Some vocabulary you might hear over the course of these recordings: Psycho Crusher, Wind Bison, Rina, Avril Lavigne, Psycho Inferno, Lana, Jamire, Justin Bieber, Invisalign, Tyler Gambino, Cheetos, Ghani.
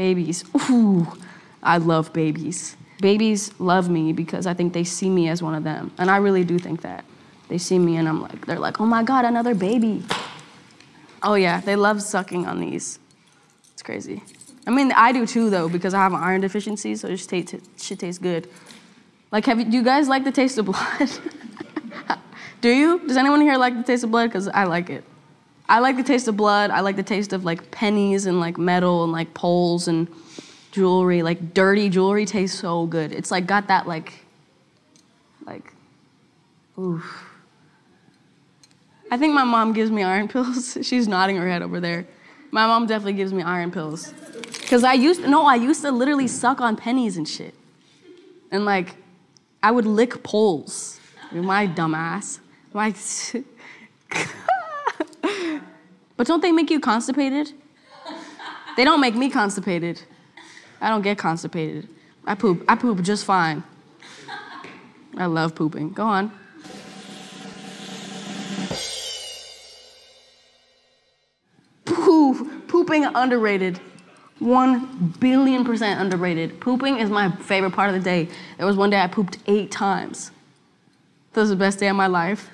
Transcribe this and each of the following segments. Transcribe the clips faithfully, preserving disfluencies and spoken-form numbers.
Babies. Ooh, I love babies. Babies love me because I think they see me as one of them. And I really do think that. They see me and I'm like, they're like, oh my God, another baby. Oh yeah, they love sucking on these. It's crazy. I mean, I do too though, because I have an iron deficiency, so it just tastes, it shit tastes good. Like, have you, do you guys like the taste of blood? Do you? Does anyone here like the taste of blood? Because I like it. I like the taste of blood. I like the taste of like pennies and like metal and like poles and jewelry. Like dirty jewelry tastes so good. It's like got that like, like, oof. I think my mom gives me iron pills. She's nodding her head over there. My mom definitely gives me iron pills. Cause I used to, no, I used to literally suck on pennies and shit. And like, I would lick poles. My dumb ass. My But don't they make you constipated? They don't make me constipated. I don't get constipated. I poop. I poop just fine. I love pooping. Go on. Poo. Pooping underrated. One billion percent underrated. Pooping is my favorite part of the day. There was one day I pooped eight times. That was the best day of my life.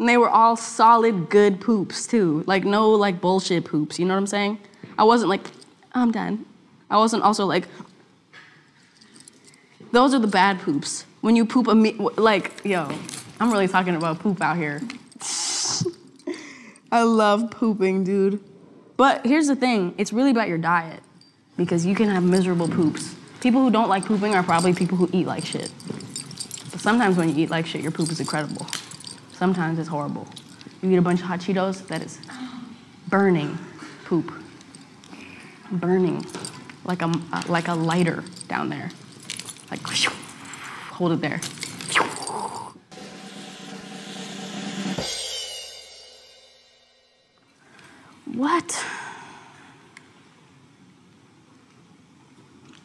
And they were all solid, good poops too. Like no like bullshit poops, you know what I'm saying? I wasn't like, I'm done. I wasn't also like, those are the bad poops. When you poop, like, yo, I'm really talking about poop out here. I love pooping, dude. But here's the thing, it's really about your diet because you can have miserable poops. People who don't like pooping are probably people who eat like shit. Sometimes when you eat like shit, your poop is incredible. Sometimes it's horrible. You eat a bunch of hot Cheetos, that is burning poop. Burning, like a, like a lighter down there. Like, hold it there. What?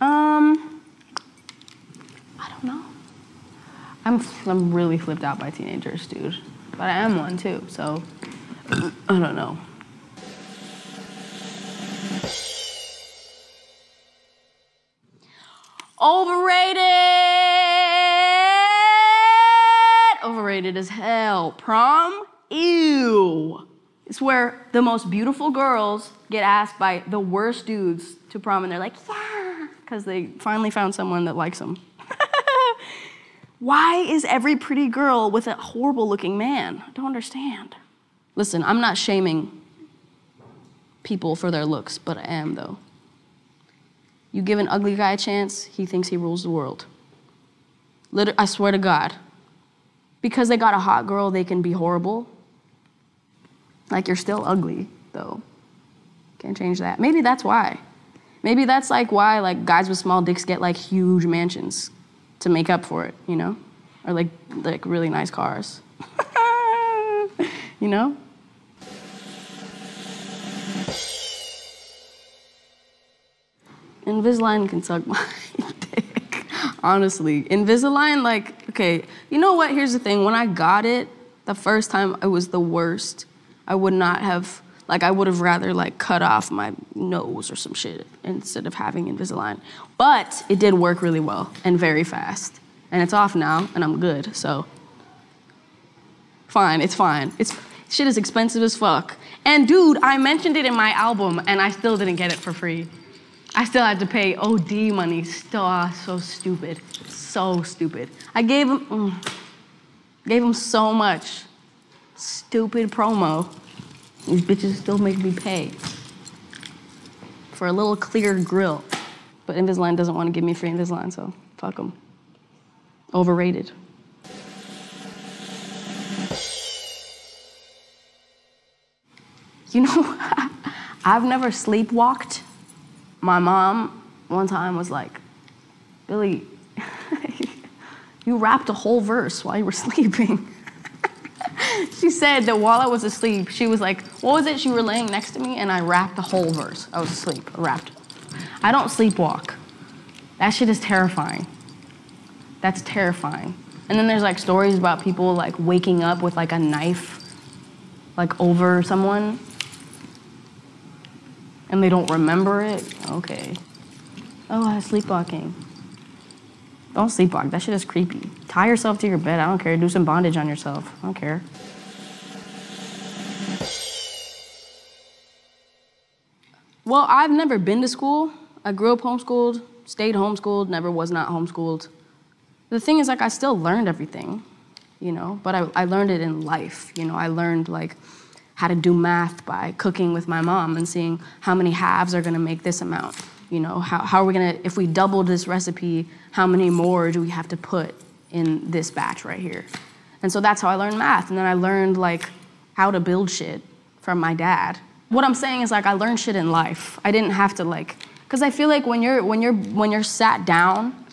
Um, I don't know. I'm, I'm really flipped out by teenagers, dude. But I am one too, so I don't know. Overrated! Overrated as hell. Prom? Ew. It's where the most beautiful girls get asked by the worst dudes to prom and they're like, yeah, because they finally found someone that likes them. Why is every pretty girl with a horrible looking man? I don't understand. Listen, I'm not shaming people for their looks, but I am though. You give an ugly guy a chance, he thinks he rules the world. Liter- I swear to God. Because they got a hot girl, they can be horrible. Like you're still ugly though. Can't change that. Maybe that's why. Maybe that's like why like guys with small dicks get like huge mansions. To make up for it, you know? Or like, like really nice cars, you know? Invisalign can suck my dick, honestly. Invisalign, like, okay, you know what, here's the thing. When I got it, the first time it was the worst. I would not have, like I would have rather like cut off my nose or some shit instead of having Invisalign. But it did work really well and very fast. And it's off now and I'm good, so. Fine, it's fine. It's, shit is expensive as fuck. And dude, I mentioned it in my album and I still didn't get it for free. I still had to pay O D money. Still, so stupid, so stupid. I gave him, mm, gave him so much. Stupid promo. These bitches still make me pay for a little clear grill. But Invisalign doesn't want to give me free Invisalign, so fuck them. Overrated. You know, I've never sleepwalked. My mom one time was like, Billy, you rapped a whole verse while you were sleeping. She said that while I was asleep, she was like, what was it? She were laying next to me and I rapped the whole verse. I was asleep, I rapped. I don't sleepwalk. That shit is terrifying. That's terrifying. And then there's like stories about people like waking up with like a knife, like over someone. and they don't remember it? Okay. Oh, I was sleepwalking. Don't sleepwalk. That shit is creepy. Tie yourself to your bed. I don't care. Do some bondage on yourself. I don't care. Well, I've never been to school. I grew up homeschooled, stayed homeschooled, never was not homeschooled. The thing is, like, I still learned everything, you know, but I, I learned it in life. You know, I learned, like, how to do math by cooking with my mom and seeing how many halves are gonna make this amount. You know, how, how are we gonna, if we double this recipe, how many more do we have to put in this batch right here? And so that's how I learned math. And then I learned, like, how to build shit from my dad. What I'm saying is, like, I learned shit in life. I didn't have to, like, because I feel like when you're, when, you're, when you're sat down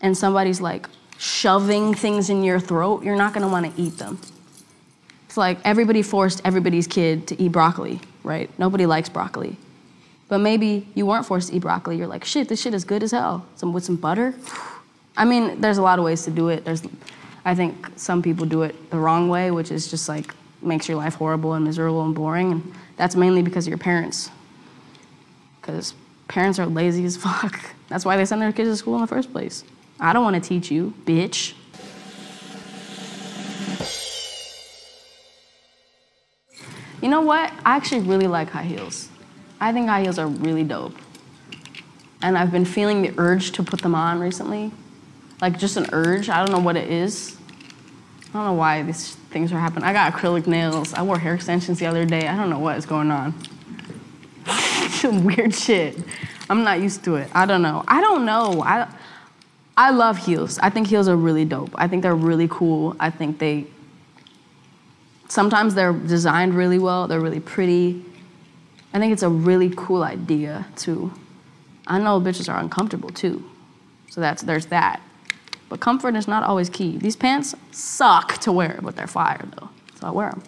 and somebody's, like, shoving things in your throat, you're not gonna wanna eat them. It's like everybody forced everybody's kid to eat broccoli, right? Nobody likes broccoli. But maybe you weren't forced to eat broccoli. You're like, shit, this shit is good as hell. Some, with some butter. I mean, there's a lot of ways to do it. There's, I think some people do it the wrong way, which is just like, makes your life horrible and miserable and boring. And that's mainly because of your parents. Because parents are lazy as fuck. That's why they send their kids to school in the first place. I don't want to teach you, bitch. You know what? I actually really like high heels. I think high heels are really dope. And I've been feeling the urge to put them on recently. Like, just an urge. I don't know what it is. I don't know why these things are happening. I got acrylic nails. I wore hair extensions the other day. I don't know what is going on. Some weird shit. I'm not used to it. I don't know. I don't know. I, I love heels. I think heels are really dope. I think they're really cool. I think they... Sometimes they're designed really well. They're really pretty. I think it's a really cool idea, too. I know bitches are uncomfortable, too. So that's, there's that. But comfort is not always key. These pants suck to wear, but they're fire, though. So I wear them.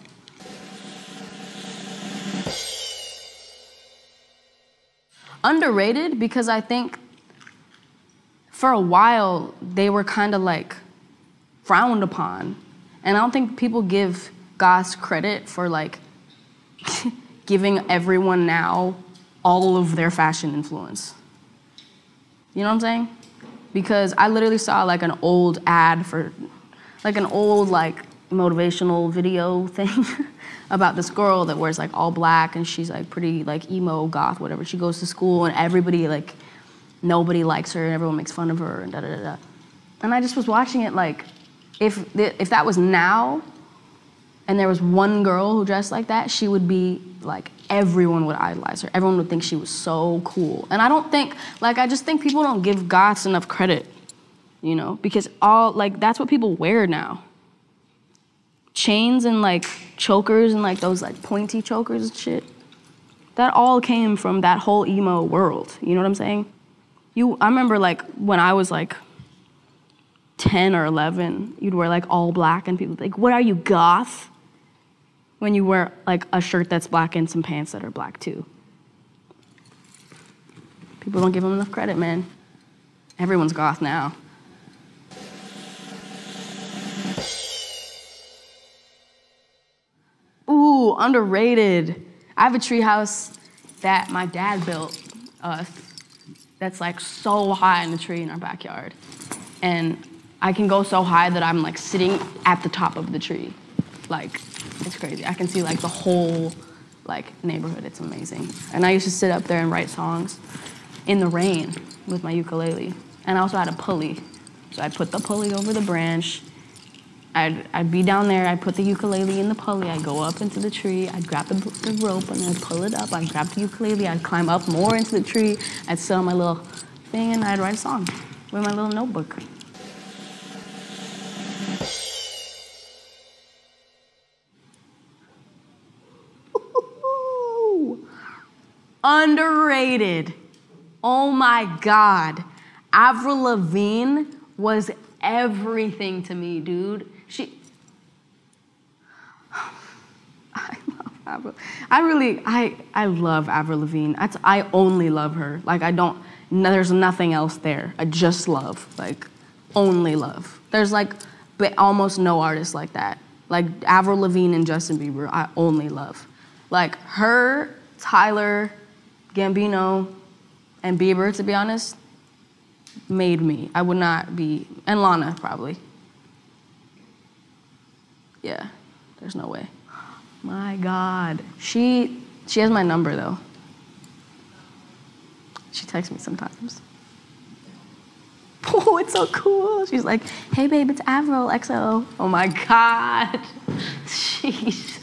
Underrated, because I think for a while, they were kind of, like, frowned upon. And I don't think people give goths credit for, like, giving everyone now all of their fashion influence. You know what I'm saying? Because I literally saw like an old ad for, like an old like motivational video thing about this girl that wears like all black and she's like pretty like emo, goth, whatever. She goes to school and everybody like, nobody likes her and everyone makes fun of her and da da da da. And I just was watching it like, if th if that was now, and there was one girl who dressed like that, she would be like, everyone would idolize her. Everyone would think she was so cool. And I don't think, like, I just think people don't give goths enough credit, you know? Because all, like, that's what people wear now. Chains and, like, chokers and, like, those, like, pointy chokers and shit. That all came from that whole emo world, you know what I'm saying? You, I remember, like, when I was, like, ten or eleven, you'd wear, like, all black and people would be like, what are you, goth? When you wear like a shirt that's black and some pants that are black too. People don't give them enough credit, man. Everyone's goth now. Ooh, underrated. I have a treehouse that my dad built uh, that's like so high in the tree in our backyard. And I can go so high that I'm like sitting at the top of the tree. Like, it's crazy. I can see like the whole like neighborhood. It's amazing. And I used to sit up there and write songs in the rain with my ukulele. And I also had a pulley. So I'd put the pulley over the branch. I'd, I'd be down there. I'd put the ukulele in the pulley. I'd go up into the tree. I'd grab the, the rope and I'd pull it up. I'd grab the ukulele. I'd climb up more into the tree. I'd sit on my little thing and I'd write a song with my little notebook. Underrated. Oh my God. Avril Lavigne was everything to me, dude. She, I love Avril. I really, I, I love Avril Lavigne. That's, I only love her. Like I don't, no, there's nothing else there. I just love, like only love. There's like but almost no artist like that. Like Avril Lavigne and Justin Bieber, I only love. Like her, Tyler, Gambino and Bieber, to be honest, made me. I would not be, and Lana probably. Yeah, there's no way. My God. She, she has my number though. She texts me sometimes. Oh, it's so cool. She's like, hey babe, it's Avril, X O. Oh my God. Jeez.